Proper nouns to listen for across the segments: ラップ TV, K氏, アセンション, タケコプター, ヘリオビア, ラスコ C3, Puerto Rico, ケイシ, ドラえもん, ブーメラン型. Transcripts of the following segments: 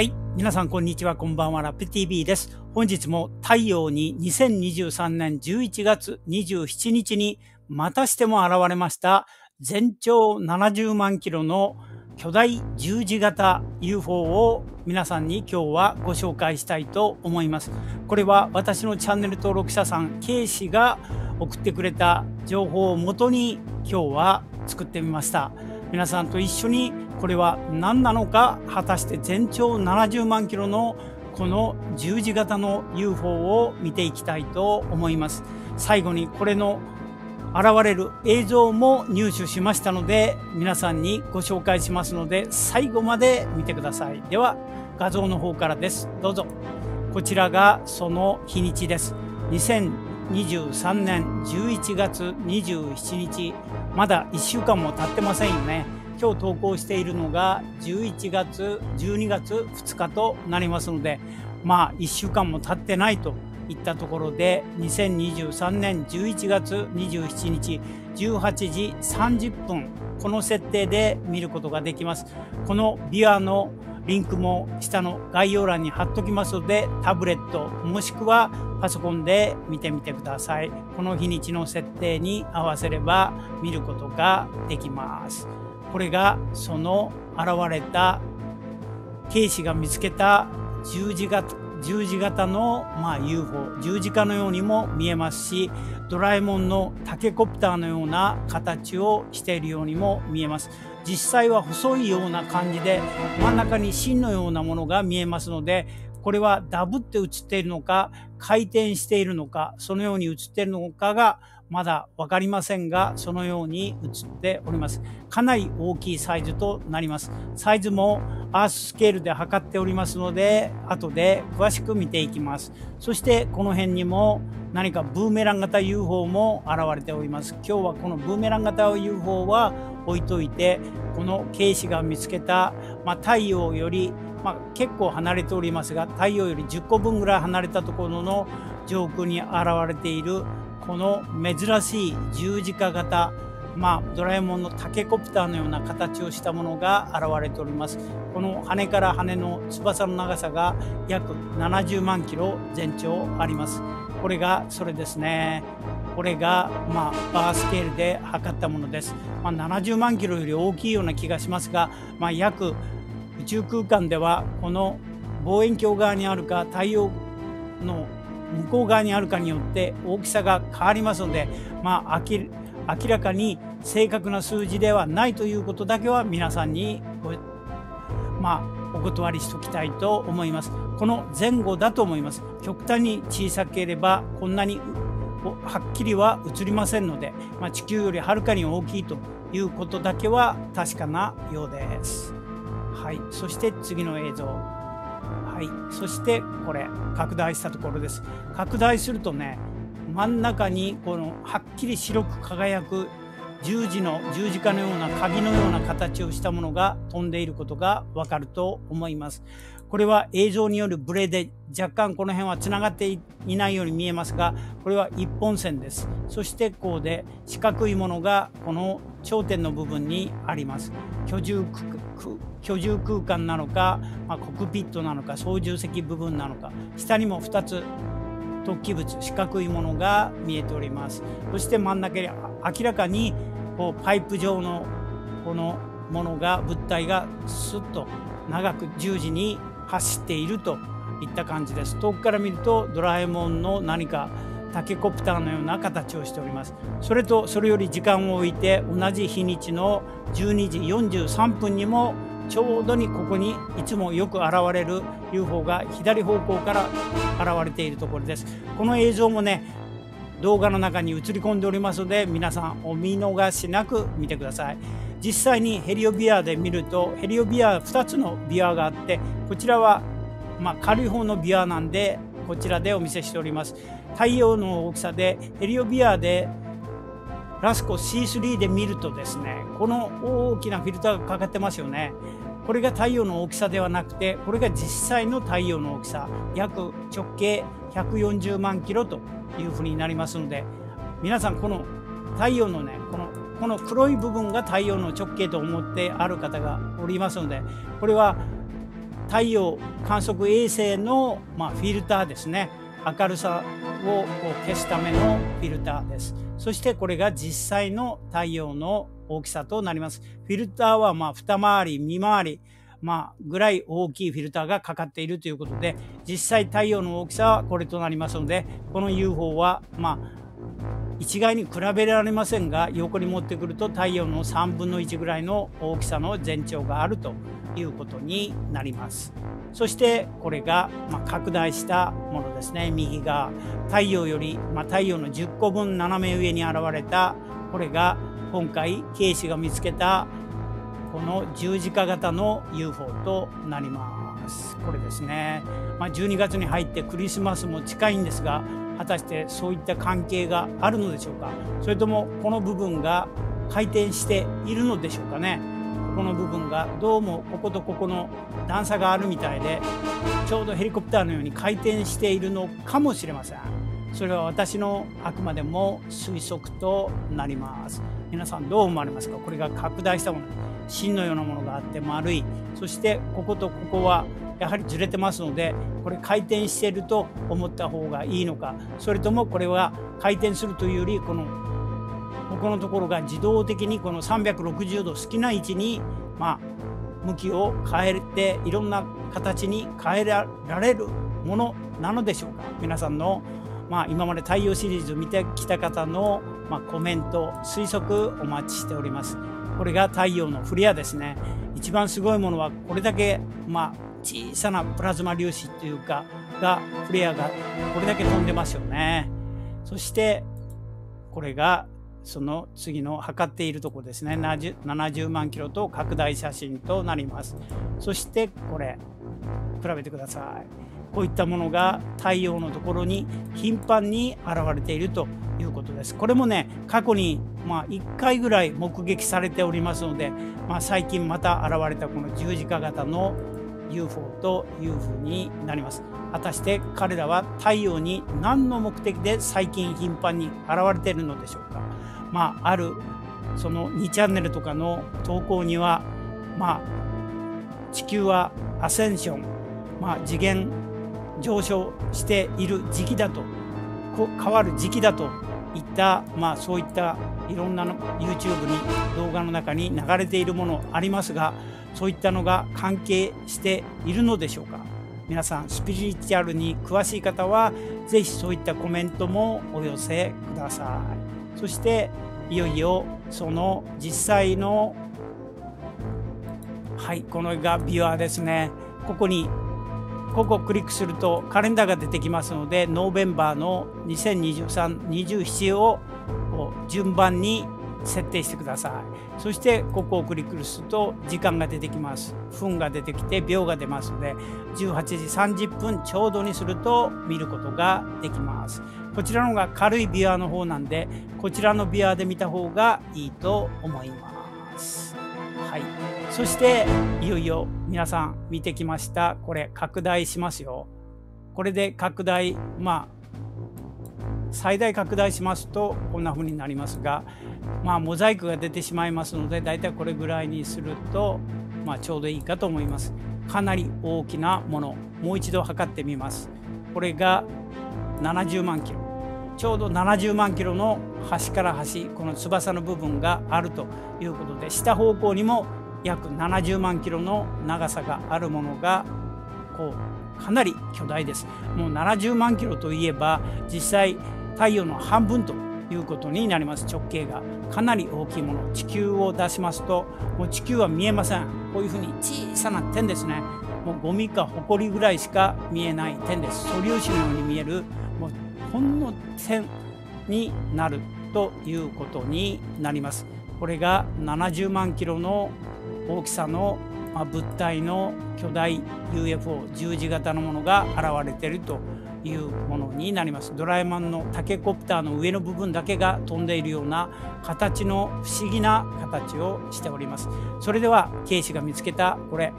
はい。皆さん、こんにちは。こんばんは。ラップ TV です。本日も太陽に2023年11月27日にまたしても現れました全長70万キロの巨大十字型 UFO を皆さんに今日はご紹介したいと思います。これは私のチャンネル登録者さん K 氏が送ってくれた情報をもとに今日は作ってみました。皆さんと一緒にこれは何なのか、果たして全長70万キロのこの十字型の UFO を見ていきたいと思います。最後にこれの現れる映像も入手しましたので、皆さんにご紹介しますので、最後まで見てください。では、画像の方からです。どうぞ。こちらがその日にちです。2023年11月27日。まだ1週間も経ってませんよね。今日投稿しているのが11月、12月2日となりますので、まあ1週間も経ってないと。いったところで2023年11月27日18時30分この設定で見ることができます。このビアのリンクも下の概要欄に貼っときますので、タブレットもしくはパソコンで見てみてください。この日にちの設定に合わせれば見ることができます。これがその現れたK氏が見つけた十字型の、UFO、十字架のようにも見えますし、ドラえもんのタケコプターのような形をしているようにも見えます。実際は細いような感じで、真ん中に芯のようなものが見えますので、これはダブって映っているのか、回転しているのか、そのように映っているのかがまだわかりませんが、そのように映っております。かなり大きいサイズとなります。サイズもアーススケールで測っておりますので、後で詳しく見ていきます。そしてこの辺にも何かブーメラン型 UFO も現れております。今日はこのブーメラン型 UFO は置いといて、このK氏が見つけた、太陽より結構離れておりますが、太陽より10個分ぐらい離れたところの上空に現れているこの珍しい十字架型、ドラえもんのタケコプターのような形をしたものが現れております。この羽から羽の翼の長さが約70万キロ全長あります。これがそれですね。これがバースケールで測ったものです。70万キロより大きいような気がしますが、約宇宙空間ではこの望遠鏡側にあるか太陽の向こう側にあるかによって大きさが変わりますので、明らかに正確な数字ではないということだけは皆さんにお断りしておきたいと思います。この前後だと思います。極端に小さければこんなにはっきりは映りませんので、地球よりはるかに大きいということだけは確かなようです。はい、そして次の映像、そしてこれ拡大したところです。拡大するとね、真ん中にこのはっきり白く輝く十字架のような鍵のような形をしたものが飛んでいることがわかると思います。これは映像によるブレで若干この辺はつながっていないように見えますが、これは一本線です。そしてこうで四角いものがこの頂点の部分にあります。居住空間なのか、コクピットなのか、操縦席部分なのか、下にも2つ突起物、四角いものが見えております。そして真ん中に明らかにこうパイプ状のこのものが、物体がスッと長く十字に走っているといった感じです。遠くから見るとドラえもんの何かタケコプターのような形をしております。それとそれより時間を置いて同じ日にちの12時43分にもちょうどにここにいつもよく現れる UFO が左方向から現れているところです。この映像もね、動画の中に映り込んでおりますので、皆さんお見逃しなく見てください。実際にヘリオビアで見ると、ヘリオビア2つのビアがあって、こちらは軽い方のビアなんでこちらでお見せしております。太陽の大きさでヘリオビアでラスコ C3 で見るとですね、この大きなフィルターがかかってますよね。これが太陽の大きさではなくて、これが実際の太陽の大きさ、約直径140万キロというふうになりますので、皆さんこの太陽のね、この黒い部分が太陽の直径と思ってある方がおりますので、これは太陽観測衛星の、フィルターですね。明るさを消すためのフィルターです。そしてこれが実際の太陽の大きさとなります。フィルターは二回り、三回り、ぐらい大きいフィルターがかかっているということで、実際太陽の大きさはこれとなりますので、この UFO は一概に比べられませんが、横に持ってくると太陽の3分の1ぐらいの大きさの全長があるということになります。そしてこれが拡大したものですね。右側、太陽より、太陽の10個分斜め上に現れた、これが今回ケイシが見つけたこの十字架型の UFO となります。これですね。12月に入ってクリスマスも近いんですが、果たしてそういった関係があるのでしょうか。それともこの部分が回転しているのでしょうかね。この部分がどうもこことここの段差があるみたいで、ちょうどヘリコプターのように回転しているのかもしれません。それは私のあくまでも推測となります。皆さんどう思われますか。これが拡大したもの、芯のようなものがあって丸い、そしてこことここはやはりずれてますので、これ回転していると思った方がいいのか、それともこれは回転するというより、ここのところが自動的にこの360度好きな位置に、向きを変えていろんな形に変えられるものなのでしょうか。皆さんの、今まで太陽シリーズを見てきた方の、コメント、推測お待ちしております。これが太陽のフレアですね。一番すごいものはこれだけ、小さなプラズマ粒子というかフレアがこれだけ飛んでますよね。そしてこれがその次の測っているところですね。70万キロと拡大写真となります。そしてこれ比べてください。こういったものが太陽のところに頻繁に現れているということです。これもね、過去に1回ぐらい目撃されておりますので、最近また現れたこの十字架型のUFO というふうになります。果たして彼らは太陽に何の目的で最近頻繁に現れているのでしょうか。あるその2チャンネルとかの投稿には、地球はアセンション、次元上昇している時期だと、変わる時期だといった、そういったいろんなの YouTube に動画の中に流れているものありますが、そういったのが関係しているのでしょうか。皆さんスピリチュアルに詳しい方は是非そういったコメントもお寄せください。そしていよいよその実際の、このがビュアーですね。ここをクリックするとカレンダーが出てきますので、ノーベンバーの2023、27を順番に設定してください。そしてここをクリックすると時間が出てきます。分が出てきて秒が出ますので、18時30分ちょうどにすると見ることができます。こちらの方が軽いビュアーの方なんで、こちらのビュアーで見た方がいいと思います。そしていよいよ皆さん見てきました。これ拡大しますよ。これで拡大、最大拡大しますとこんな風になりますが、モザイクが出てしまいますので、だいたいこれぐらいにすると、ちょうどいいかと思います。かなり大きなもの、もう一度測ってみます。これが70万キロ、ちょうど70万キロの端から端、この翼の部分があるということで、下方向にも約70万キロの長さがあるものがかなり巨大です。もう70万キロといえば実際太陽の半分ということになります。直径がかなり大きいもの、地球を出しますともう地球は見えません。こういうふうに小さな点ですね。もうゴミかホコリぐらいしか見えない点です。素粒子のように見える、もうほんの点になるということになります。これが70万キロの大きさの物体の巨大 UFO 十字型のものが現れているというものになります。ドラえもんのタケコプターの上の部分だけが飛んでいるような形の不思議な形をしております。それではケイシが見つけたこれ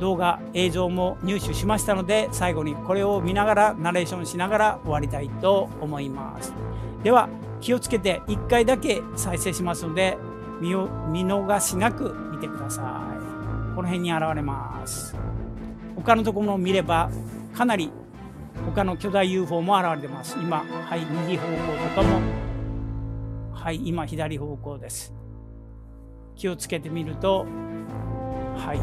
動画映像も入手しましたので、最後にこれを見ながらナレーションしながら終わりたいと思います。では気をつけて1回だけ再生しますので、見逃しなく見てください。この辺に現れます。他のところも見ればかなり他の巨大 UFO も現れてます。今、はい、右方向とかも、はい、今左方向です。気をつけてみると、はい、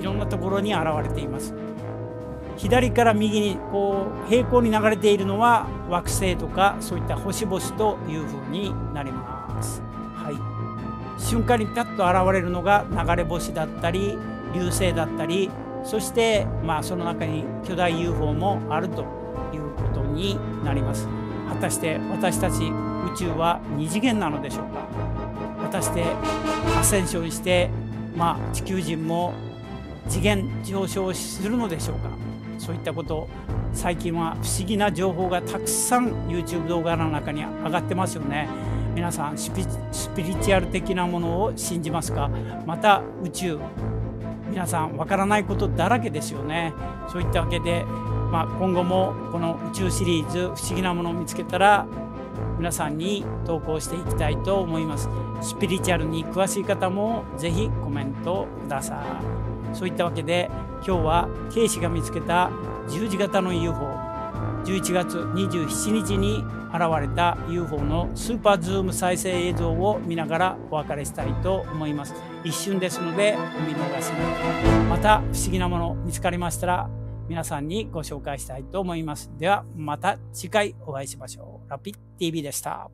いろんなところに現れています。左から右にこう平行に流れているのは惑星とかそういった星々というふうになります。はい、瞬間にピタッと現れるのが流れ星だったり流星だったり、そしてまあその中に巨大 UFO もあるということになります。果たして私たち宇宙は2次元なのでしょうか。果たしてアセンションして、まあ、地球人も次元上昇するのでしょうか。そういったこと、最近は不思議な情報がたくさん YouTube 動画の中に上がってますよね。皆さんスピリチュアル的なものを信じますか？また宇宙、皆さんわからないことだらけですよね。そういったわけで、まあ、今後もこの宇宙シリーズ不思議なものを見つけたら皆さんに投稿していきたいと思います。スピリチュアルに詳しい方もぜひコメントください。そういったわけで今日はケイシが見つけた十字型の UFO、 11月27日に現れた UFO のスーパーズーム再生映像を見ながらお別れしたいと思います。一瞬ですのでお見逃しなく。また不思議なもの見つかりましたら皆さんにご紹介したいと思います。ではまた次回お会いしましょう。ラピッ TV でした。